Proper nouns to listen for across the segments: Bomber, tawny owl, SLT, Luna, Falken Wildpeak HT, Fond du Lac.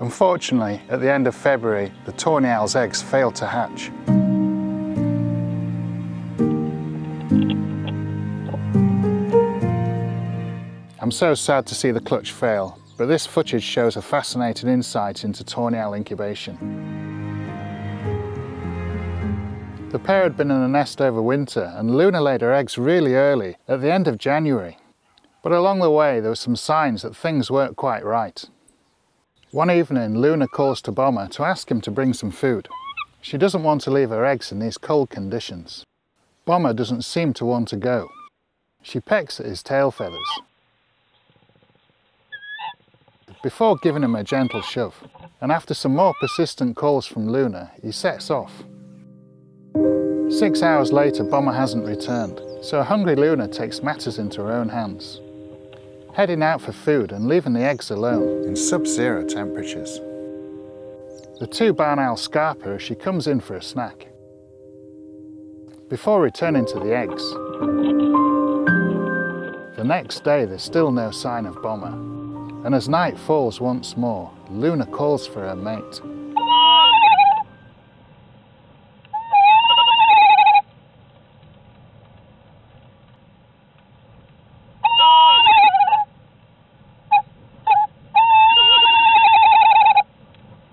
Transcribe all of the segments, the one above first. Unfortunately, at the end of February, the tawny owl's eggs failed to hatch. I'm so sad to see the clutch fail, but this footage shows a fascinating insight into tawny owl incubation. The pair had been in the nest over winter, and Luna laid her eggs really early, at the end of January. But along the way, there were some signs that things weren't quite right. One evening, Luna calls to Bomber to ask him to bring some food. She doesn't want to leave her eggs in these cold conditions. Bomber doesn't seem to want to go. She pecks at his tail feathers before giving him a gentle shove, and after some more persistent calls from Luna, he sets off. 6 hours later, Bomber hasn't returned, so hungry Luna takes matters into her own hands, heading out for food and leaving the eggs alone in sub-zero temperatures. The two barn owls scarp her as she comes in for a snack, before returning to the eggs. The next day, there's still no sign of Bomber. And as night falls once more, Luna calls for her mate.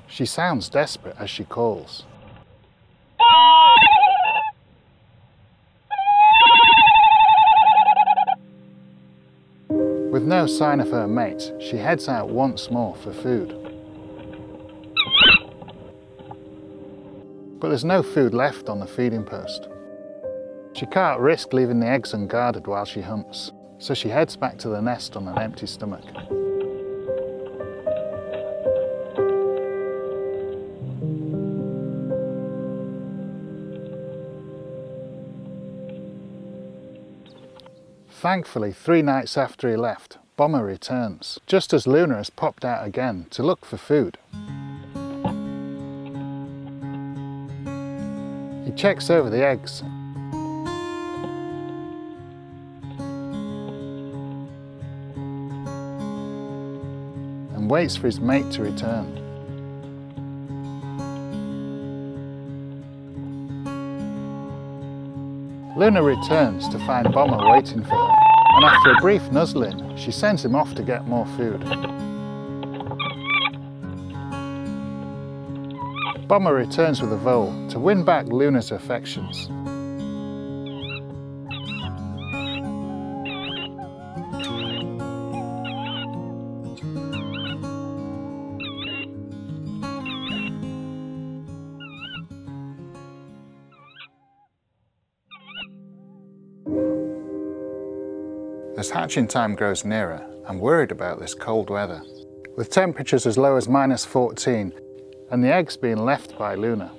She sounds desperate as she calls. With no sign of her mate, she heads out once more for food. But there's no food left on the feeding post. She can't risk leaving the eggs unguarded while she hunts, so she heads back to the nest on an empty stomach. Thankfully, 3 nights after he left, Bomber returns, just as Luna has popped out again to look for food. He checks over the eggs, and waits for his mate to return. Luna returns to find Bomber waiting for her, and after a brief nuzzling, she sends him off to get more food. Bomber returns with a vole to win back Luna's affections. As hatching time grows nearer, I'm worried about this cold weather. With temperatures as low as -14 and the eggs being left by Luna.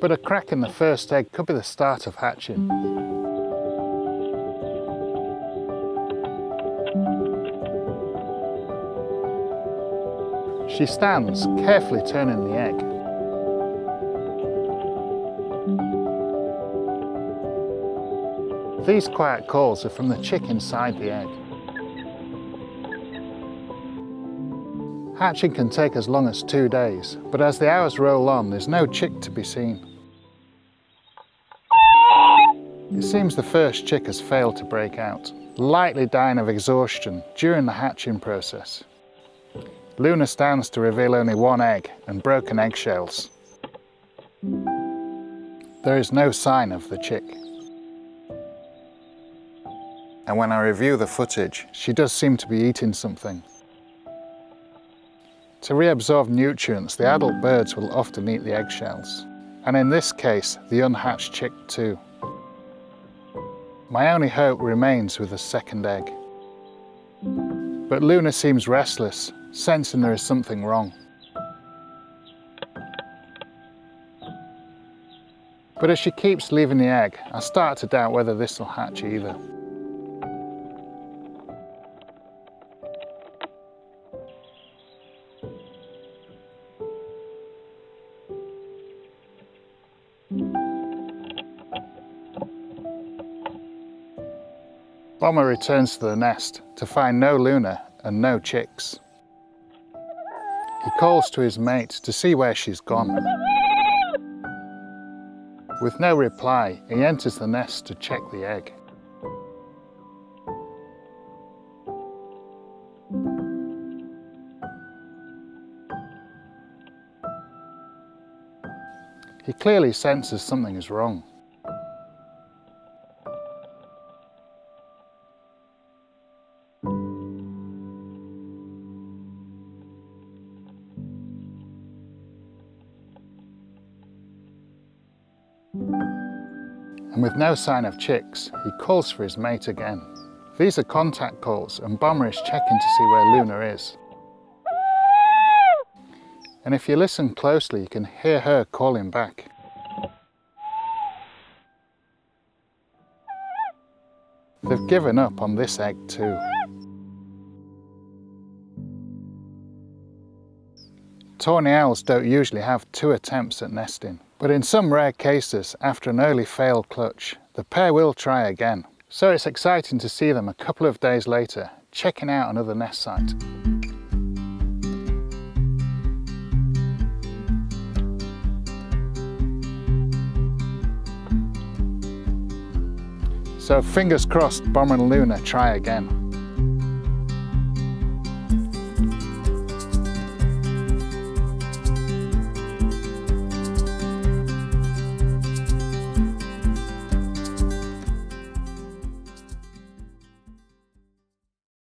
But a crack in the first egg could be the start of hatching. She stands, carefully turning the egg. These quiet calls are from the chick inside the egg. Hatching can take as long as 2 days, but as the hours roll on, there's no chick to be seen. It seems the first chick has failed to break out, likely dying of exhaustion during the hatching process. Luna stands to reveal only 1 egg and broken eggshells. There is no sign of the chick. And when I review the footage, she does seem to be eating something. To reabsorb nutrients, the adult birds will often eat the eggshells, and in this case, the unhatched chick too. My only hope remains with the second egg. But Luna seems restless, sensing there is something wrong. But as she keeps leaving the egg, I start to doubt whether this will hatch either. Bomber returns to the nest to find no Luna and no chicks. He calls to his mates to see where she's gone. With no reply, he enters the nest to check the egg. He clearly senses something is wrong. And with no sign of chicks, he calls for his mate again. These are contact calls, and Bomber is checking to see where Luna is. And if you listen closely, you can hear her calling back. They've given up on this egg too. Tawny owls don't usually have two attempts at nesting, but in some rare cases, after an early failed clutch, the pair will try again. So it's exciting to see them a couple of days later, checking out another nest site. So fingers crossed, Bomber and Luna try again.